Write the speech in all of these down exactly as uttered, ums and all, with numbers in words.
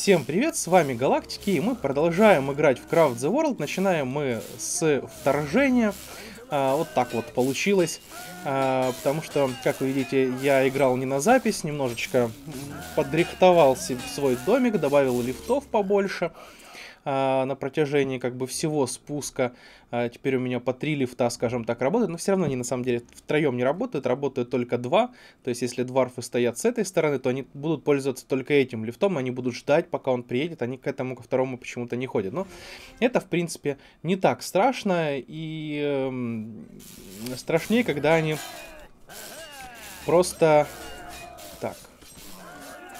Всем привет, с вами Галактики, и мы продолжаем играть в Craft the World. Начинаем мы с вторжения. А, вот так вот получилось, а, потому что, как вы видите, я играл не на запись, немножечко подрихтовал свой домик, добавил лифтов побольше а, на протяжении как бы всего спуска. А, теперь у меня по три лифта, скажем так, работают, но все равно они на самом деле втроем не работают, работают только два. То есть если дварфы стоят с этой стороны, то они будут пользоваться только этим лифтом, они будут ждать, пока он приедет, они к этому, ко второму почему-то не ходят. Но это, в принципе, не так страшно, и э, страшнее, когда они просто так,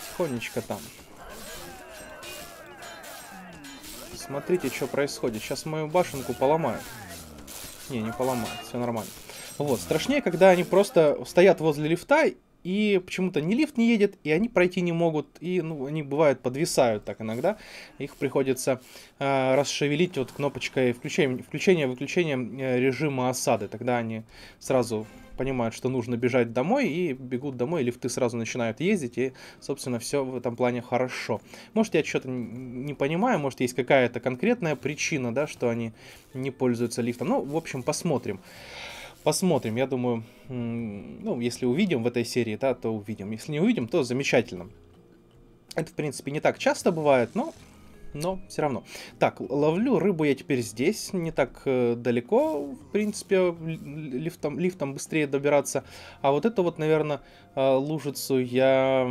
тихонечко там. Смотрите, что происходит. Сейчас мою башенку поломают. Не, не поломают. Все нормально. Вот. Страшнее, когда они просто стоят возле лифта, и почему-то ни лифт не едет, и они пройти не могут. И, ну, они, бывают, подвисают так иногда. Их приходится э, расшевелить вот кнопочкой включения-выключения режима осады. Тогда они сразу понимают, что нужно бежать домой, и бегут домой, и лифты сразу начинают ездить, и, собственно, все в этом плане хорошо. Может, я что-то не понимаю, может, есть какая-то конкретная причина, да, что они не пользуются лифтом. Ну, в общем, посмотрим. Посмотрим, я думаю, ну, если увидим в этой серии, да, то увидим. Если не увидим, то замечательно. Это, в принципе, не так часто бывает, но... Но все равно. Так, ловлю рыбу я теперь здесь, не так э, далеко, в принципе, лифтом, лифтом быстрее добираться. А вот это вот, наверное, э, лужицу я...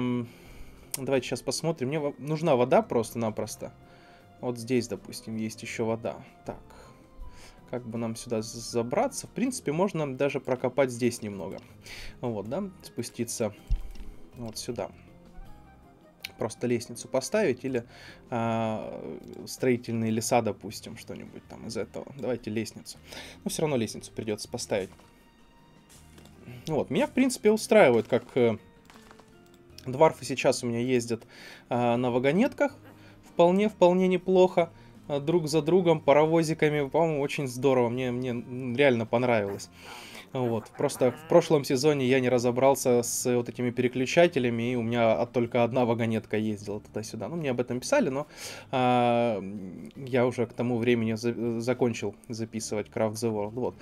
Давайте сейчас посмотрим. Мне нужна вода просто-напросто. Вот здесь, допустим, есть еще вода. Так, как бы нам сюда забраться? В принципе, можно даже прокопать здесь немного. Вот, да, спуститься вот сюда. Просто лестницу поставить или э, строительные леса, допустим, что-нибудь там из этого. Давайте лестницу. Но все равно лестницу придется поставить. Вот, меня, в принципе, устраивает, как э, дварфы сейчас у меня ездят э, на вагонетках. Вполне, вполне неплохо. Э, друг за другом, паровозиками. По-моему, очень здорово. Мне, мне реально понравилось. Вот, просто в прошлом сезоне я не разобрался с вот этими переключателями, и у меня только одна вагонетка ездила туда-сюда. Ну, мне об этом писали, но а, я уже к тому времени за закончил записывать Craft the World. Вот.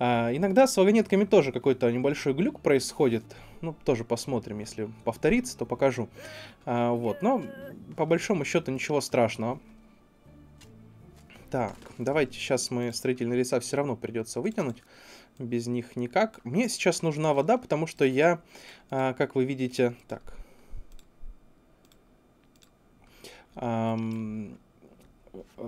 А, иногда с вагонетками тоже какой-то небольшой глюк происходит. Ну, тоже посмотрим, если повторится, то покажу. А, вот, но по большому счету ничего страшного. Так, давайте сейчас мы строительные леса все равно придется вытянуть. Без них никак. Мне сейчас нужна вода, потому что я, э, как вы видите, так. Эм,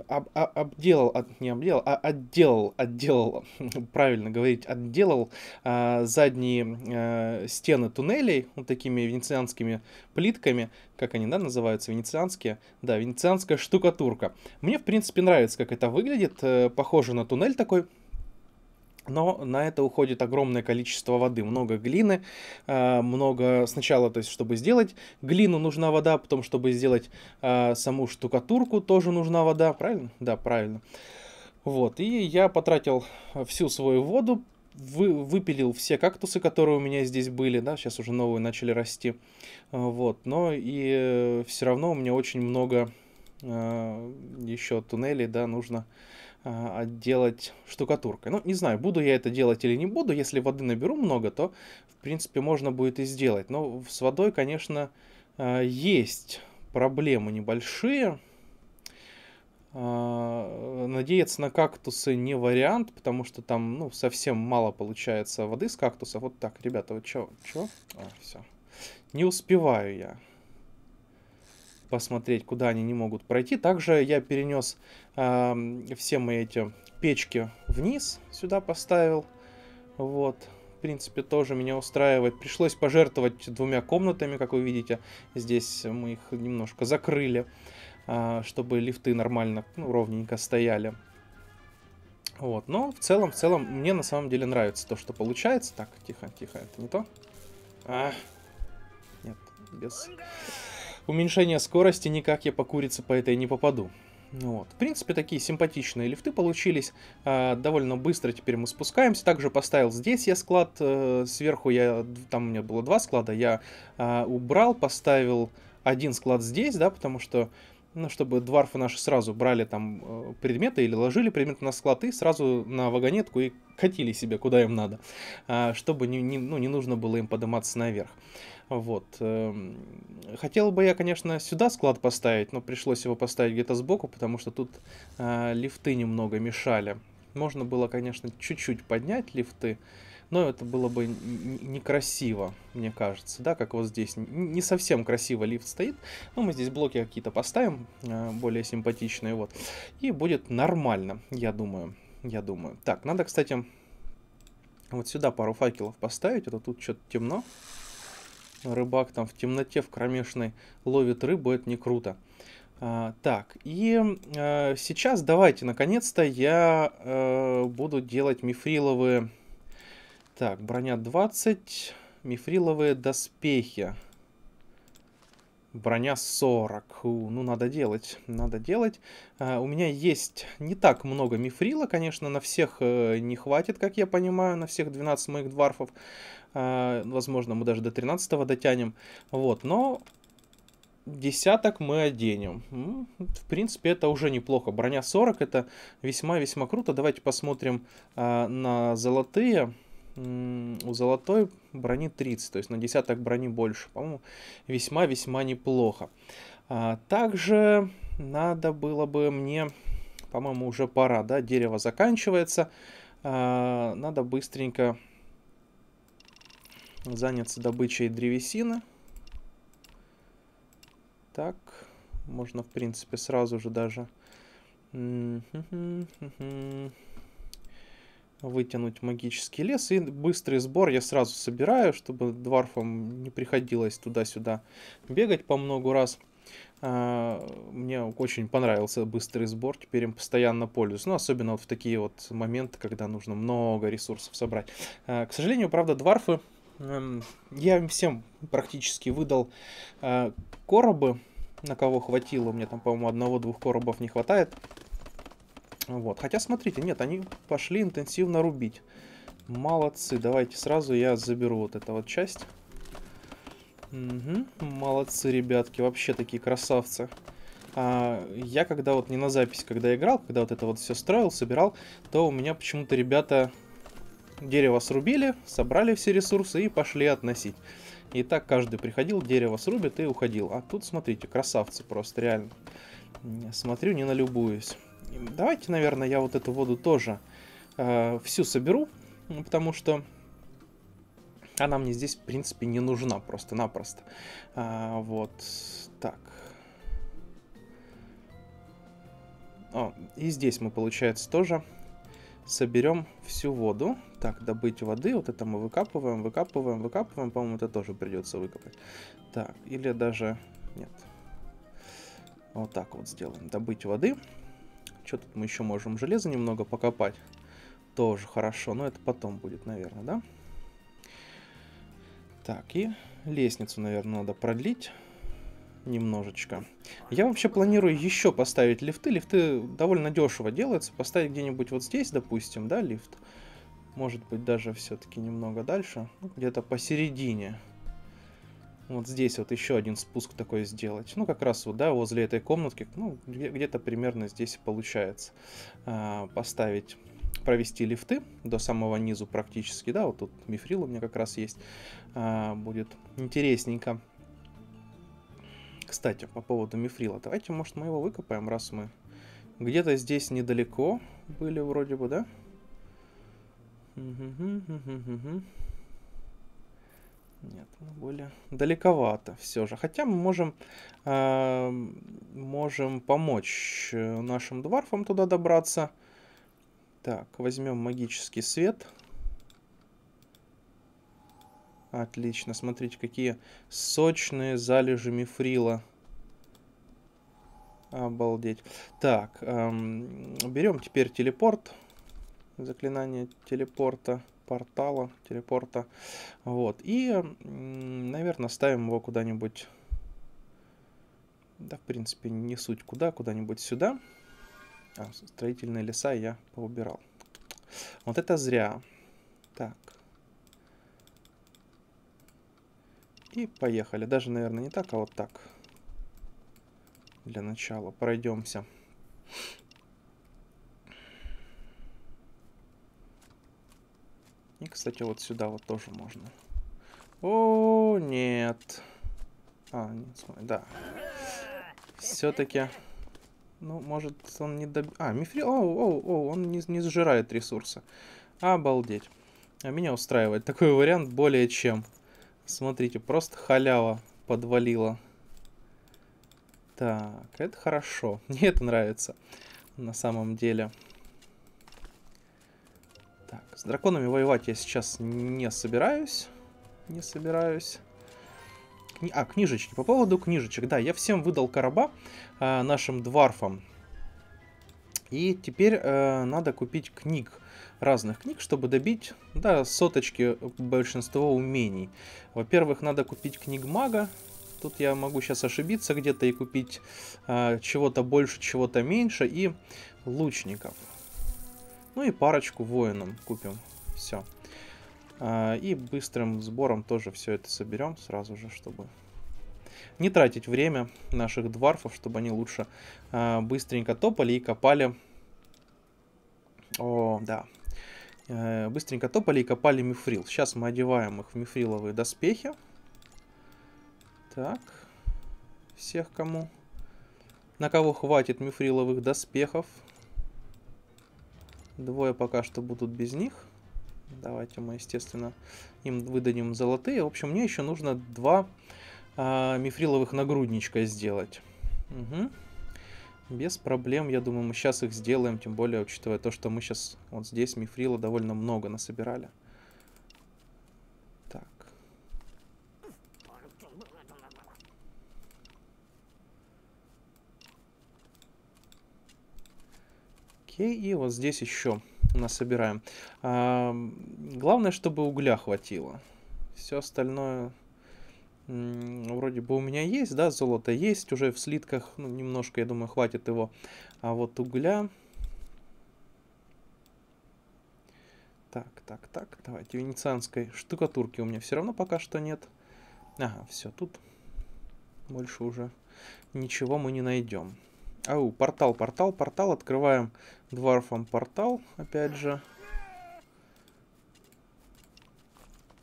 об, об, обделал, от, не обделал, а отделал, отделал, правильно говорить, отделал э, задние э, стены туннелей вот такими венецианскими плитками. Как они, да, называются? Венецианские? Да, венецианская штукатурка. Мне, в принципе, нравится, как это выглядит. Э, похоже на туннель такой. Но на это уходит огромное количество воды, много глины, много сначала, то есть, чтобы сделать глину, нужна вода, потом, чтобы сделать саму штукатурку, тоже нужна вода, правильно? Да, правильно. Вот, и я потратил всю свою воду, вы, выпилил все кактусы, которые у меня здесь были, да, сейчас уже новые начали расти, вот, но и все равно у меня очень много еще туннелей, да, нужно... отделать штукатуркой. Ну, не знаю, буду я это делать или не буду. Если воды наберу много, то, в принципе, можно будет и сделать. Но с водой, конечно, есть проблемы небольшие. Надеяться на кактусы не вариант, потому что там, ну, совсем мало получается воды с кактусов. Вот так, ребята, вот чё? Чё? А, всё. Не успеваю я посмотреть, куда они не могут пройти. Также я перенес э, все мои эти печки вниз, сюда поставил. Вот, в принципе, тоже меня устраивает. Пришлось пожертвовать двумя комнатами, как вы видите. Здесь мы их немножко закрыли, э, чтобы лифты нормально, ну, ровненько стояли. Вот, но в целом, в целом, мне на самом деле нравится то, что получается. Так, тихо, тихо, это не то. А, нет, без... Уменьшение скорости, никак я по курице по этой не попаду. Вот. В принципе, такие симпатичные лифты получились. Э, довольно быстро теперь мы спускаемся. Также поставил здесь я склад. Э, сверху я... Там у меня было два склада. Я э, убрал, поставил один склад здесь, да, потому что ну, чтобы дварфы наши сразу брали там предметы или ложили предметы на склад и сразу на вагонетку и катили себе, куда им надо, чтобы не, не, ну, не нужно было им подниматься наверх. Вот. Хотел бы я, конечно, сюда склад поставить, но пришлось его поставить где-то сбоку, потому что тут лифты немного мешали. Можно было, конечно, чуть-чуть поднять лифты, но это было бы некрасиво, мне кажется, да, как вот здесь. Не совсем красиво лифт стоит, но мы здесь блоки какие-то поставим, более симпатичные, вот. И будет нормально, я думаю, я думаю. Так, надо, кстати, вот сюда пару факелов поставить, это тут что-то темно. Рыбак там в темноте, в кромешной ловит рыбу, это не круто. А, так, и а, сейчас давайте, наконец-то, я а, буду делать мифриловые... Так, броня двадцать, мифриловые доспехи. Броня сорок. У, ну, надо делать, надо делать. А, у меня есть не так много мифрила, конечно, на всех э, не хватит, как я понимаю, на всех двенадцать моих дварфов. А, возможно, мы даже до тринадцатого дотянем. Вот, но... Десяток мы оденем. В принципе, это уже неплохо. Броня сорок, это весьма-весьма круто. Давайте посмотрим э, на золотые. У золотой брони тридцать, то есть на десяток брони больше. По-моему, весьма-весьма неплохо. А также надо было бы мне... По-моему, уже пора, да? Дерево заканчивается. А, надо быстренько заняться добычей древесины. Так, можно, в принципе, сразу же даже вытянуть магический лес. И быстрый сбор я сразу собираю, чтобы дварфам не приходилось туда-сюда бегать по много раз. Мне очень понравился быстрый сбор, теперь им постоянно пользуюсь. Ну, особенно вот в такие вот моменты, когда нужно много ресурсов собрать. К сожалению, правда, дварфы... Я им всем практически выдал э, коробы, на кого хватило. У меня там, по-моему, одного-двух коробов не хватает. Вот. Хотя, смотрите, нет, они пошли интенсивно рубить. Молодцы. Давайте сразу я заберу вот эту вот часть. Угу. Молодцы, ребятки. Вообще такие красавцы. А, я когда вот не на запись, когда играл, когда вот это вот все строил, собирал, то у меня почему-то ребята... Дерево срубили, собрали все ресурсы и пошли относить. И так каждый приходил, дерево срубит и уходил. А тут, смотрите, красавцы просто, реально. Смотрю, не налюбуюсь. Давайте, наверное, я вот эту воду тоже э, всю соберу, потому что она мне здесь, в принципе, не нужна просто-напросто. А, вот так. О, и здесь мы, получается, тоже... Соберем всю воду. Так, добыть воды. Вот это мы выкапываем, выкапываем, выкапываем. По-моему, это тоже придется выкопать. Так, или даже... Нет. Вот так вот сделаем. Добыть воды. Что тут мы еще можем? Железо немного покопать. Тоже хорошо. Но это потом будет, наверное, да? Так, и лестницу, наверное, надо продлить. Немножечко. Я вообще планирую еще поставить лифты. Лифты довольно дешево делаются. Поставить где-нибудь вот здесь, допустим, да, лифт. Может быть, даже все-таки немного дальше. Где-то посередине. Вот здесь вот еще один спуск такой сделать. Ну, как раз вот, да, возле этой комнатки. Ну, где-то примерно здесь получается э, поставить... Провести лифты до самого низу практически, да. Вот тут мифрил у меня как раз есть. Э, будет интересненько. Кстати, по поводу мифрила. Давайте, может, мы его выкопаем, раз мы где-то здесь недалеко были вроде бы, да? Нет, более далековато все же. Хотя мы можем, э, можем помочь нашим дварфам туда добраться. Так, возьмем магический свет. Отлично, смотрите, какие сочные залежи мифрила. Обалдеть. Так, эм, берем теперь телепорт. Заклинание телепорта, портала, телепорта. Вот, и, эм, наверное, ставим его куда-нибудь. Да, в принципе, не суть куда, куда-нибудь сюда. А, строительные леса я поубирал. Вот это зря. Так. И поехали. Даже, наверное, не так, а вот так. для начала пройдемся. И, кстати, вот сюда вот тоже можно. О, нет. А, нет, смотри, да. Все-таки... Ну, может, он не доб... А, мифрил... О, о, о, он не, не сжирает ресурсы. Обалдеть. А меня устраивает такой вариант более чем. Смотрите, просто халява подвалила. Так, это хорошо. Мне это нравится. На самом деле. Так, с драконами воевать я сейчас не собираюсь. Не собираюсь. Кни... А, книжечки. По поводу книжечек. Да, я всем выдал короба э, нашим дварфам. И теперь э, надо купить книг. Разных книг, чтобы добить, да, соточки большинства умений. Во-первых, надо купить книг мага. Тут я могу сейчас ошибиться где-то и купить э, чего-то больше, чего-то меньше. И лучников. Ну и парочку воинам купим. Все. Э, и быстрым сбором тоже все это соберем сразу же, чтобы не тратить время наших дварфов, чтобы они лучше э, быстренько топали и копали. О, да. Э, быстренько топали и копали мифрил. Сейчас мы одеваем их в мифриловые доспехи. Так, всех кому, на кого хватит мифриловых доспехов. Двое пока что будут без них. Давайте мы, естественно, им выдадим золотые. В общем, мне еще нужно два э, мифриловых нагрудничка сделать. Угу. Без проблем, я думаю, мы сейчас их сделаем. Тем более, учитывая то, что мы сейчас вот здесь мифрила довольно много насобирали. И вот здесь еще насобираем. А, главное, чтобы угля хватило. Все остальное вроде бы у меня есть, да, золото есть уже в слитках. Ну, немножко, я думаю, хватит его. А вот угля... Так, так, так, давайте. Венецианской штукатурки у меня все равно пока что нет. Ага, все, тут больше уже ничего мы не найдем. Ау, портал, портал, портал. Открываем дварфом портал, опять же.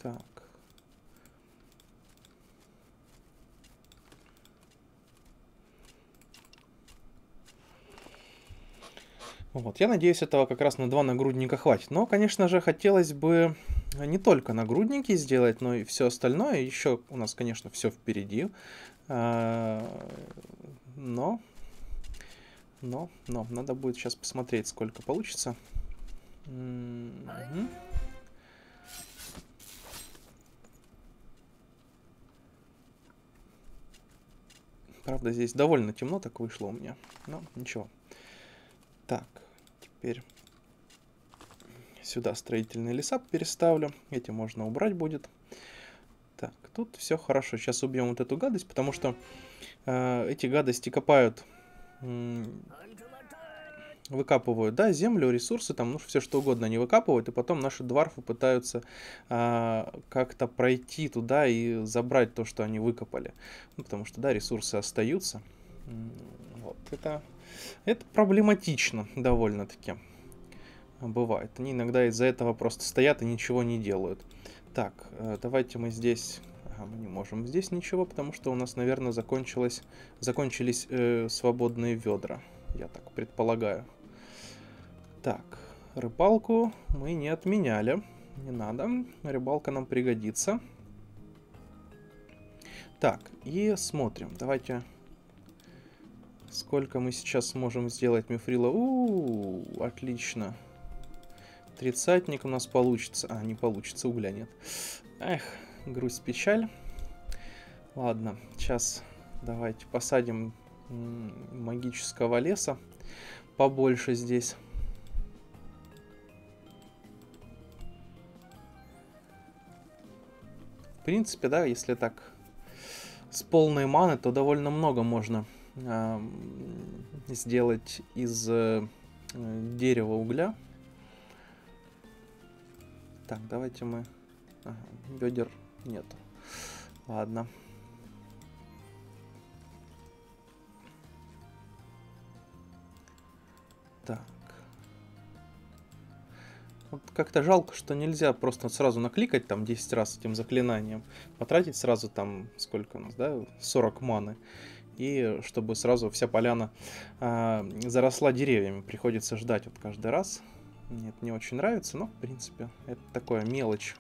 Так. Вот, я надеюсь, этого как раз на два нагрудника хватит. Но, конечно же, хотелось бы не только нагрудники сделать, но и все остальное. Еще у нас, конечно, все впереди. Но... Но, но, надо будет сейчас посмотреть, сколько получится. Mm-hmm. Правда, здесь довольно темно так вышло у меня. Но ничего. Так, теперь сюда строительные леса переставлю. Эти можно убрать будет. Так, тут все хорошо. Сейчас убьем вот эту гадость, потому что э, эти гадости копают... выкапывают, да, землю, ресурсы, там, ну, все что угодно они выкапывают, и потом наши дварфы пытаются э, как-то пройти туда и забрать то, что они выкопали. Ну, потому что, да, ресурсы остаются. Вот, это, это проблематично довольно-таки. Бывает. Они иногда из-за этого просто стоят и ничего не делают. Так, э, давайте мы здесь... Мы не можем здесь ничего, потому что у нас, наверное, закончилось, закончились э, свободные ведра. Я так предполагаю. Так, рыбалку мы не отменяли. Не надо. Рыбалка нам пригодится. Так, и смотрим. Давайте, сколько мы сейчас сможем сделать мифрила. У-у-у, отлично. Тридцатник у нас получится. А, не получится, угля нет. Эх. Грусть, печаль. Ладно, сейчас давайте посадим магического леса побольше здесь. В принципе, да, если так с полной маны, то довольно много можно э, сделать из э, дерева угля. Так, давайте мы... Ага, бедер... Нет. Ладно. Так. Вот как-то жалко, что нельзя просто сразу накликать там десять раз этим заклинанием. Потратить сразу там, сколько у нас, да, сорок маны. И чтобы сразу вся поляна э, заросла деревьями. Приходится ждать вот каждый раз. Мне это не очень нравится, но, в принципе, это такое мелочь.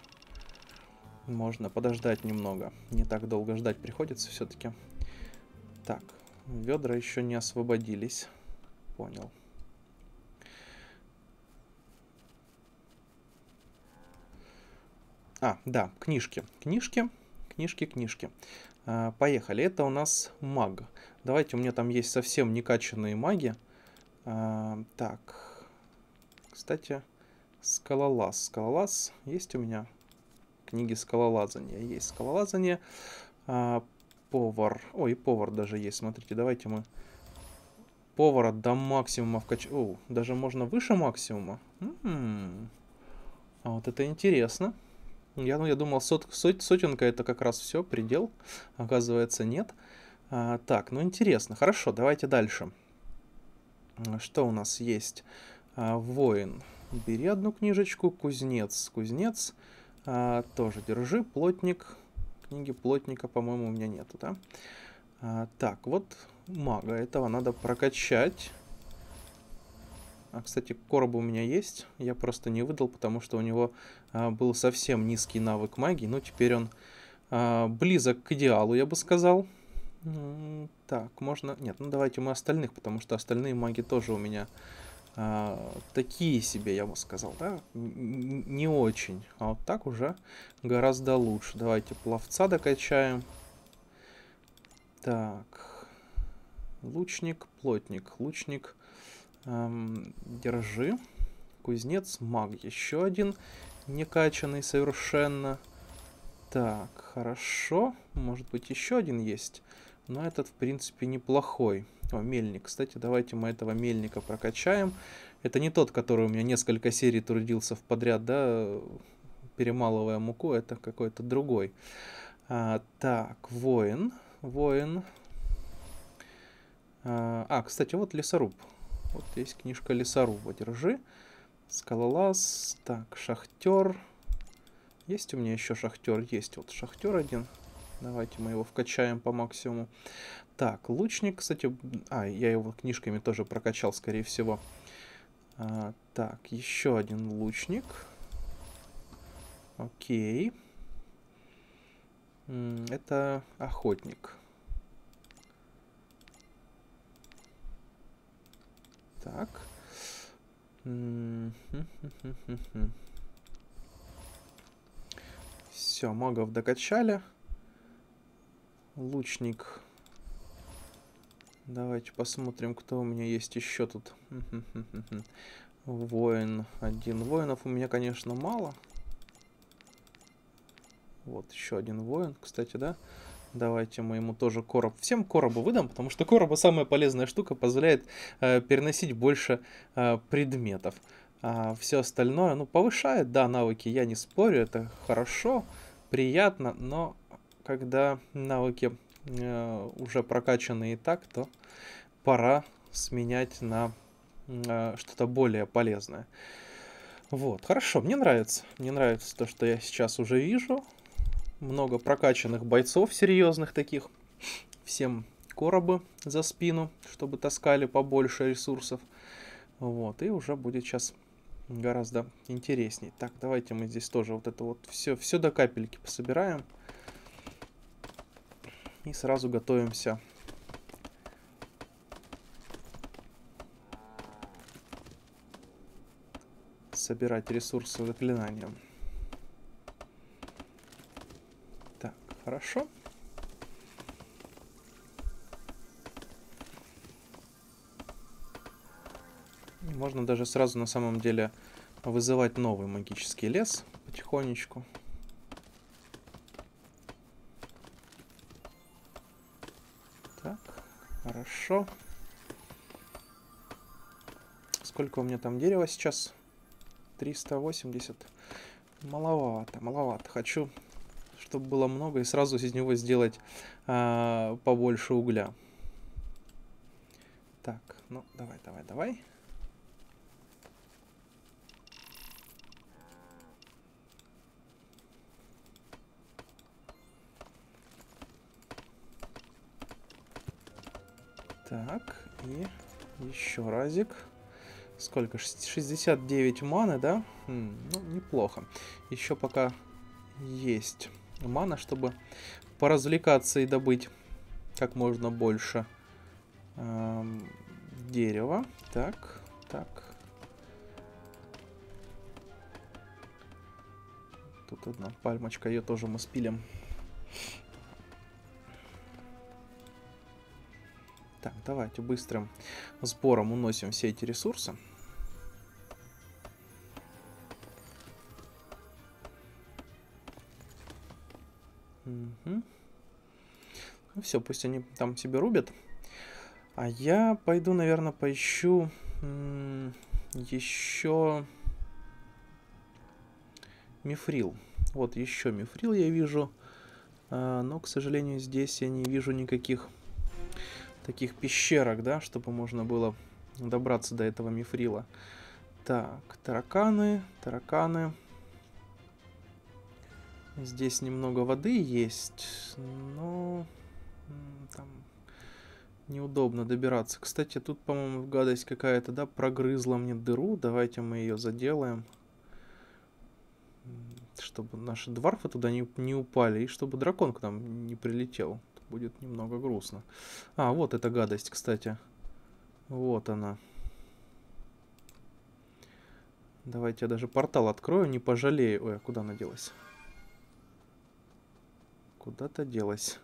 Можно подождать немного. Не так долго ждать приходится все-таки. Так, ведра еще не освободились. Понял. А, да, книжки. Книжки, книжки, книжки. А, поехали. Это у нас маг. Давайте, у меня там есть совсем некачанные маги. А, так. Кстати, скалолаз. Скалолаз есть у меня. Книги скалолазания. Есть скалолазание. А, повар. Ой, повар даже есть. Смотрите, давайте мы повара до максимума вкачаем. О, даже можно выше максимума. М-м-м. А вот это интересно. Я, ну, я думал, сот, сот, сотенка это как раз все, предел. Оказывается, нет. А, так, ну интересно. Хорошо, давайте дальше. Что у нас есть? А, воин. Бери одну книжечку. Кузнец. Кузнец. А, тоже держи. Плотник. Книги плотника, по-моему, у меня нету, да? А, так, вот мага. Этого надо прокачать. А, кстати, короб у меня есть. Я просто не выдал, потому что у него а, был совсем низкий навык магии. Но теперь он а, близок к идеалу, я бы сказал. Так, можно... Нет, ну давайте мы остальных, потому что остальные маги тоже у меня а, такие себе, я бы сказал, да? Не очень. А вот так уже гораздо лучше. Давайте пловца докачаем. Так. Лучник, плотник. Лучник... Держи. Кузнец, маг. Еще один некачанный совершенно. Так, хорошо. Может быть, еще один есть. Но этот, в принципе, неплохой. О, мельник. Кстати, давайте мы этого мельника прокачаем. Это не тот, который у меня несколько серий трудился в подряд, да, перемалывая муку. Это какой-то другой. А, так, воин. Воин. А, а, кстати, вот лесоруб. Вот есть книжка лесоруба. Держи. Скалолаз. Так, шахтер. Есть у меня еще шахтер? Есть вот шахтер один. Давайте мы его вкачаем по максимуму. Так, лучник, кстати. А, я его книжками тоже прокачал, скорее всего. А, так, еще один лучник. Окей. Это охотник. Так. Все, магов докачали. Лучник. Давайте посмотрим, кто у меня есть еще тут. Воин. Один. Воинов у меня, конечно, мало. Вот еще один воин, кстати, да? Давайте мы ему тоже короб. Всем коробу выдам, потому что короба самая полезная штука, позволяет э, переносить больше э, предметов. А все остальное, ну, повышает, да, навыки, я не спорю, это хорошо, приятно, но когда навыки э, уже прокачаны и так, то пора сменять на э, что-то более полезное. Вот, хорошо, мне нравится. Мне нравится то, что я сейчас уже вижу. Много прокачанных бойцов, серьезных таких. Всем коробы за спину, чтобы таскали побольше ресурсов. Вот, и уже будет сейчас гораздо интересней. Так, давайте мы здесь тоже вот это вот все, все до капельки пособираем. И сразу готовимся. Собирать ресурсы заклинанием. Хорошо. И можно даже сразу на самом деле вызывать новый магический лес потихонечку. Так, хорошо. Сколько у меня там дерева сейчас? триста восемьдесят. Маловато, маловато. Хочу... чтобы было много, и сразу из него сделать э, побольше угля. Так, ну, давай, давай, давай. Так, и еще разик. Сколько? шестьдесят девять маны, да? Хм, ну, неплохо. Еще пока есть мана, чтобы поразвлекаться и добыть как можно больше эм, дерева. Так, так. Тут одна пальмочка, ее тоже мы спилим. Так, давайте быстрым сбором уносим все эти ресурсы. Угу. Ну все, пусть они там себе рубят. А я пойду, наверное, поищу еще мифрил. Вот еще мифрил я вижу. Но, к сожалению, здесь я не вижу никаких таких пещерок, да, чтобы можно было добраться до этого мифрила. Так, тараканы, тараканы. Здесь немного воды есть, но там неудобно добираться. Кстати, тут, по-моему, гадость какая-то, да, прогрызла мне дыру. Давайте мы ее заделаем, чтобы наши дварфы туда не, не упали и чтобы дракон к нам не прилетел. Будет немного грустно. А, вот эта гадость, кстати. Вот она. Давайте я даже портал открою, не пожалею. Ой, а куда она делась? Куда-то делась.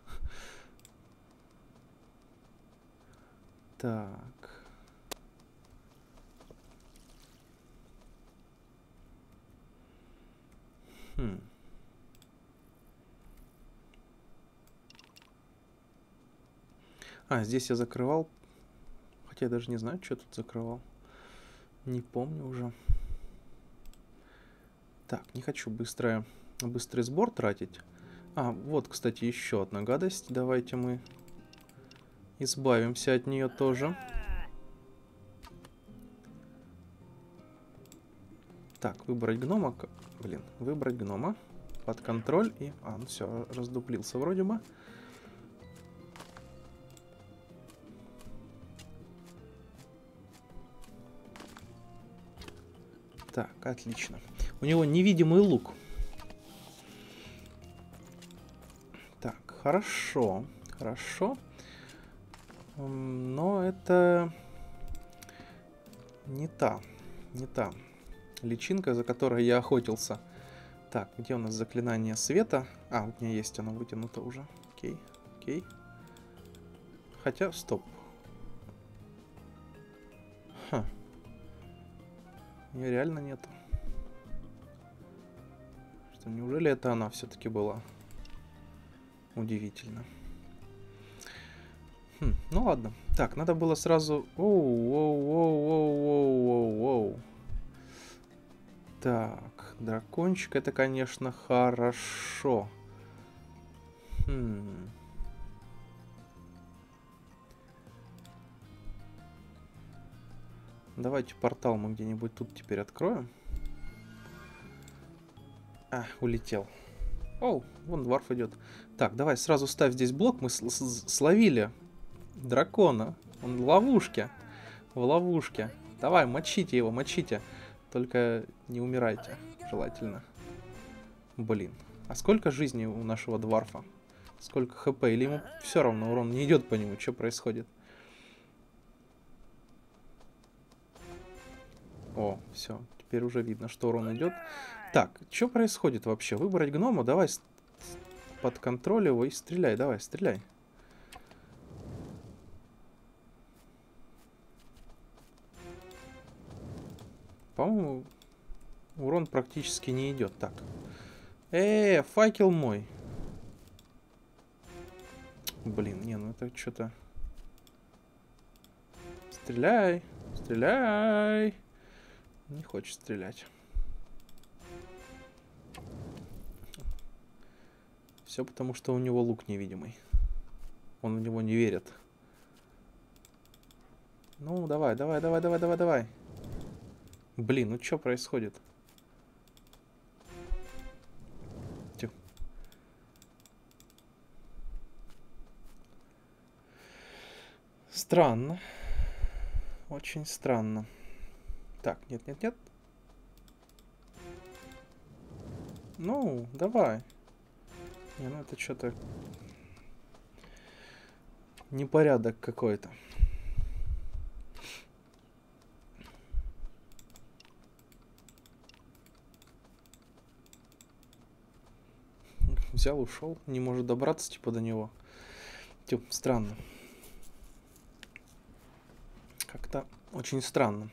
Так. Хм. А, здесь я закрывал. Хотя я даже не знаю, что я тут закрывал. Не помню уже. Так, не хочу быстрое, быстрый сбор тратить. А, вот, кстати, еще одна гадость. Давайте мы избавимся от нее тоже. Так, выбрать гнома. Блин, выбрать гнома. Под контроль. И... А, ну все, раздуплился вроде бы. Так, отлично. У него невидимый лук. Так, хорошо. Хорошо. Но это не та. Не та личинка, за которой я охотился. Так, где у нас заклинание света? А, у меня есть оно вытянуто уже. Окей, окей. Хотя, стоп. Ха. Ее реально нету. Что, неужели это она все-таки была? Удивительно. Хм, ну ладно. Так, надо было сразу... Оу-оу-оу-оу-оу-оу-оу. Так, дракончик, это, конечно, хорошо. Хм... Давайте портал мы где-нибудь тут теперь откроем. А, улетел. Оу, вон дварф идет. Так, давай сразу ставь здесь блок. Мы словили дракона. Он в ловушке. В ловушке. Давай, мочите его, мочите. Только не умирайте, желательно. Блин. А сколько жизни у нашего дварфа? Сколько хп? Или ему все равно урон не идет по нему? Что происходит? О, все, теперь уже видно, что урон идет. Так, что происходит вообще? Выбрать гнома, давай под контроль его и стреляй, давай, стреляй. По-моему, урон практически не идет. Так. Э, факел мой. Блин, не, ну это что-то... Стреляй, стреляй. Не хочет стрелять. Все потому, что у него лук невидимый. Он в него не верит. Ну, давай, давай, давай, давай, давай, давай. Блин, ну что происходит? Тихо. Странно. Очень странно. Так, нет, нет, нет. Ну, давай. Не, ну это что-то... непорядок какой-то. Взял, ушел, не может добраться типа до него. Типа странно. Как-то очень странно.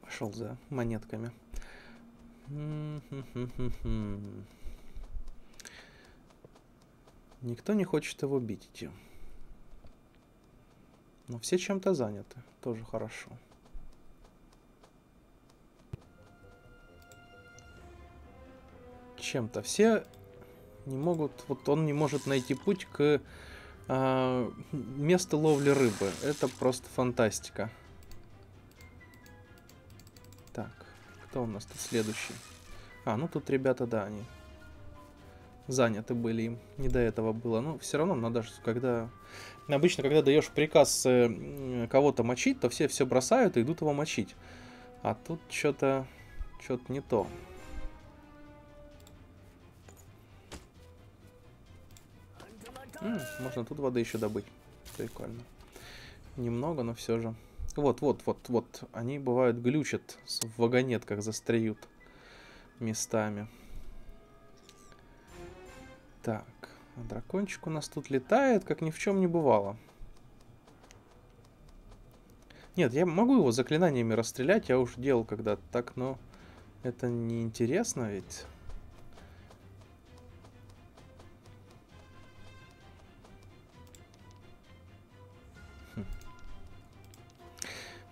Пошел за монетками. Никто не хочет его бить идти. Но все чем-то заняты. Тоже хорошо. Чем-то. Все не могут, вот он не может найти путь к э, месту ловли рыбы. Это просто фантастика. Так, кто у нас тут следующий? А, ну тут ребята, да, они заняты были, им не до этого было. Но все равно надо, когда... Обычно, когда даешь приказ э, кого-то мочить, то все все бросают и идут его мочить. А тут что-то что-то не то. М-м, можно тут воды еще добыть. Прикольно. Немного, но все же. Вот, вот, вот, вот. Они бывают глючат, в вагонетках застреют местами. Так. Дракончик у нас тут летает, как ни в чем не бывало. Нет, я могу его заклинаниями расстрелять. Я уж делал когда-то так, но это неинтересно ведь.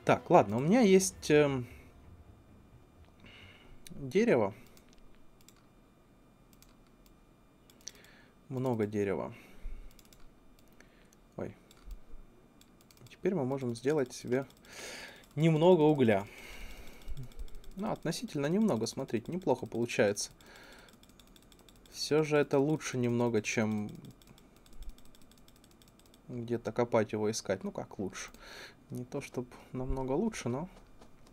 Так, ладно, у меня есть э, дерево. Много дерева. Ой. Теперь мы можем сделать себе немного угля. Ну, относительно немного, смотрите, неплохо получается. Все же это лучше немного, чем где-то копать его, искать. Ну, как лучше. Не то, чтобы намного лучше, но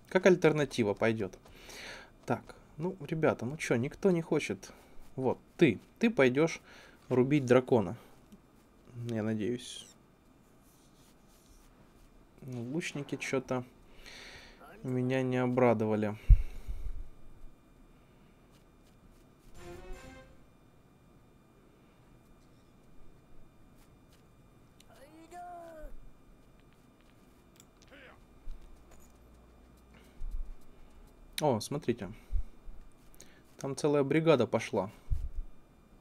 как альтернатива пойдет. Так, ну, ребята, ну что, никто не хочет. Вот, ты, ты пойдешь рубить дракона. Я надеюсь. Лучники что-то меня не обрадовали. О, смотрите. Там целая бригада пошла.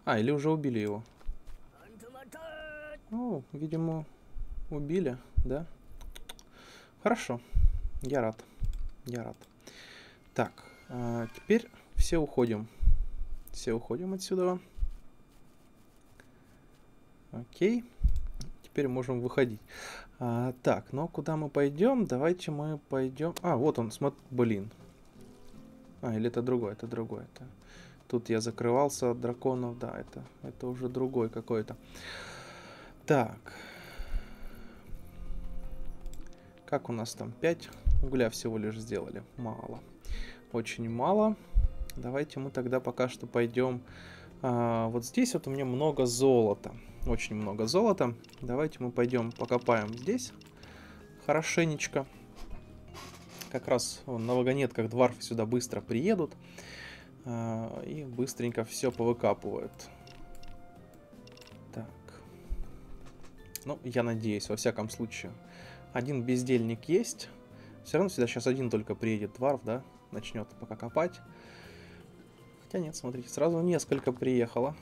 А, или уже убили его. О, видимо, убили, да? Хорошо. Я рад. Я рад. Так, а теперь все уходим. Все уходим отсюда. Окей. Теперь можем выходить. А, так, но куда мы пойдем? Давайте мы пойдем... А, вот он, смотри, блин. А, или это другое, это другое. Это... Тут я закрывался от драконов. Да, это, это уже другой какой-то. Так. Как у нас там? пять угля всего лишь сделали. Мало. Очень мало. Давайте мы тогда пока что пойдем... А, вот здесь вот у меня много золота. Очень много золота. Давайте мы пойдем покопаем здесь. Хорошенечко. Как раз вон, на вагонетках дварфы сюда быстро приедут э, и быстренько все повыкапывают. Так. Ну, я надеюсь, во всяком случае. Один бездельник есть. Все равно сюда сейчас один только приедет дварф, да? Начнет пока копать. Хотя нет, смотрите, сразу несколько приехало.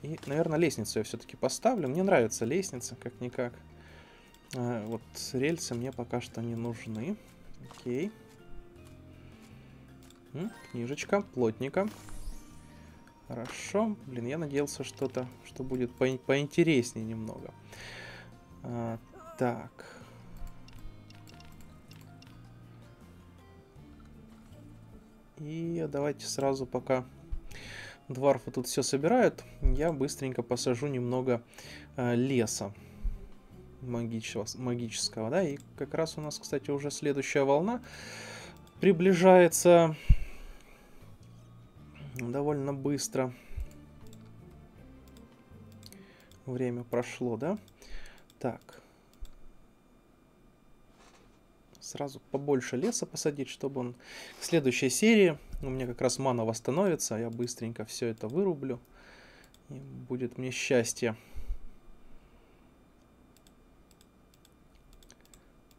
И, наверное, лестницу я все-таки поставлю. Мне нравится лестница, как-никак. А, вот рельсы мне пока что не нужны. Окей. М, книжечка, плотника. Хорошо. Блин, я надеялся что-то, что будет по поинтереснее немного. А, так. И давайте сразу, пока дварфы тут все собирают, я быстренько посажу немного э, леса магичего, магического, да, и как раз у нас, кстати, уже следующая волна приближается довольно быстро. Время прошло, да? Так. Сразу побольше леса посадить, чтобы он к следующей серии, у меня как раз мана восстановится, я быстренько все это вырублю, и будет мне счастье.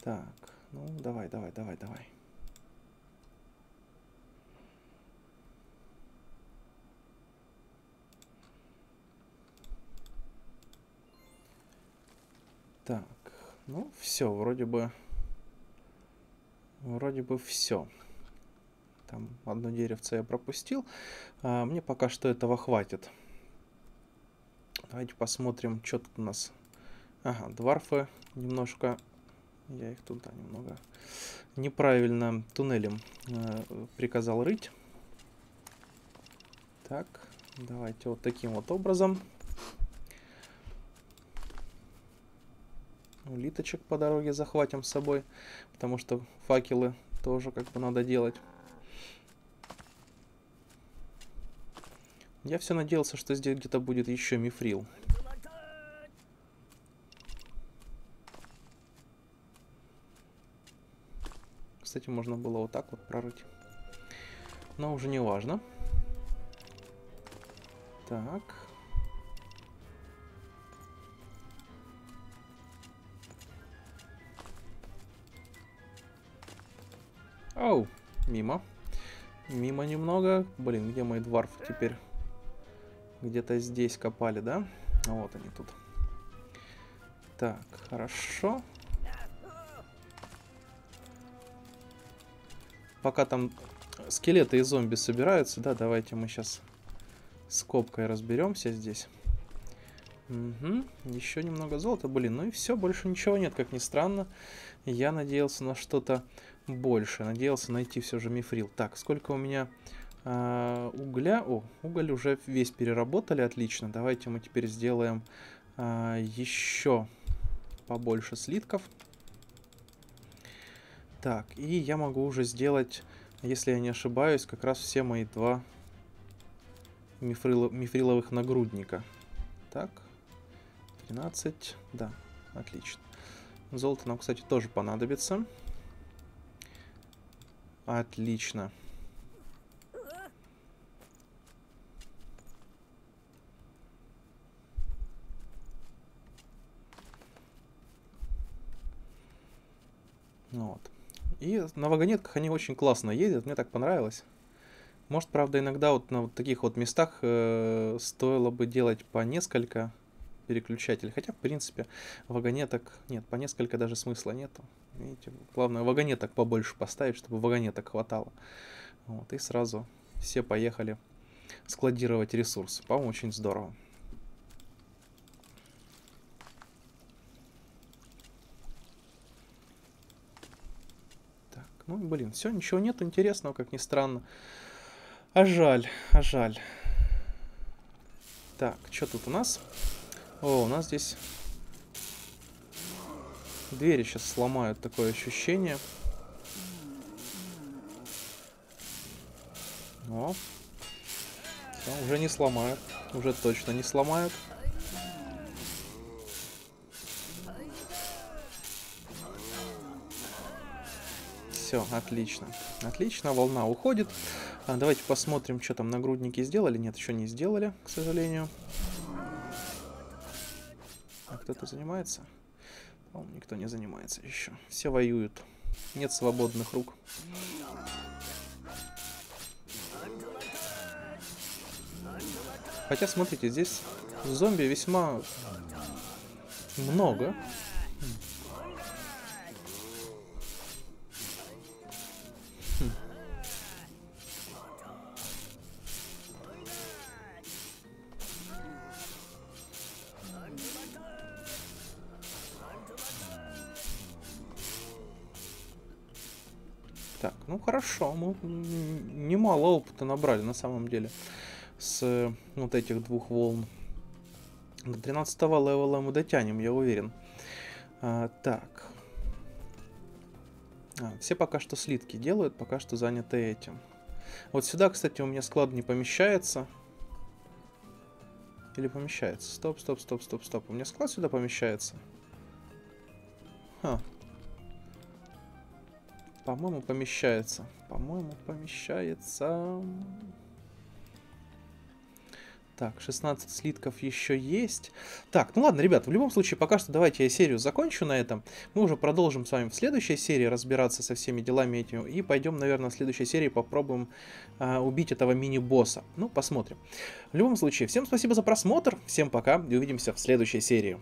Так, ну давай, давай, давай, давай. Так, ну все, вроде бы... Вроде бы все. Там одно деревце я пропустил. А мне пока что этого хватит. Давайте посмотрим, что тут у нас. Ага, дварфы немножко... Я их тут да, немного неправильно туннелем э, приказал рыть. Так, давайте вот таким вот образом. Улиточек по дороге захватим с собой, потому что факелы тоже как бы надо делать. Я все надеялся, что здесь где-то будет еще мифрил. Кстати, можно было вот так вот прорыть. Но уже не важно. Так. Оу, мимо. Мимо немного. Блин, где мои дварфы теперь? Где-то здесь копали, да? Вот они тут. Так, хорошо. Пока там скелеты и зомби собираются, да, давайте мы сейчас с копкой разберемся здесь. Угу. Еще немного золота, блин. Ну и все, больше ничего нет, как ни странно. Я надеялся на что-то... Больше. Надеялся найти все же мифрил. Так, сколько у меня э, угля? О, уголь уже весь переработали. Отлично. Давайте мы теперь сделаем э, еще побольше слитков. Так, и я могу уже сделать, если я не ошибаюсь, как раз все мои два мифрил, мифриловых нагрудника. Так, тринадцать. Да, отлично. Золото нам, кстати, тоже понадобится. Отлично. Вот. И на вагонетках они очень классно ездят, мне так понравилось. Может, правда, иногда вот на вот таких вот местах э, стоило бы делать по несколько переключателей. Хотя, в принципе, вагонеток... Нет, по несколько даже смысла нету. Видите, главное вагонеток побольше поставить, чтобы вагонеток хватало. Вот, и сразу все поехали складировать ресурсы. По-моему, очень здорово. Так, ну, блин, все, ничего нет интересного, как ни странно. А жаль, а жаль. Так, что тут у нас? О, у нас здесь... Двери сейчас сломают, такое ощущение. О, да, уже не сломают, уже точно не сломают. Все, отлично, отлично, волна уходит. А, давайте посмотрим, что там нагрудники сделали. Нет, еще не сделали, к сожалению. А кто-то занимается? По-моему, никто не занимается еще. Все воюют. Нет свободных рук. Хотя, смотрите, здесь зомби весьма много. Хм. Так, ну хорошо, мы немало опыта набрали на самом деле с вот этих двух волн. До тринадцатого левела мы дотянем, я уверен. А, так. А, все пока что слитки делают, пока что заняты этим. Вот сюда, кстати, у меня склад не помещается. Или помещается? Стоп, стоп, стоп, стоп, стоп. У меня склад сюда помещается. Ха. По-моему, помещается. По-моему, помещается. Так, шестнадцать слитков еще есть. Так, ну ладно, ребят, в любом случае, пока что давайте я серию закончу на этом. Мы уже продолжим с вами в следующей серии разбираться со всеми делами этим. И пойдем, наверное, в следующей серии попробуем а, убить этого мини-босса. Ну, посмотрим. В любом случае, всем спасибо за просмотр. Всем пока и увидимся в следующей серии.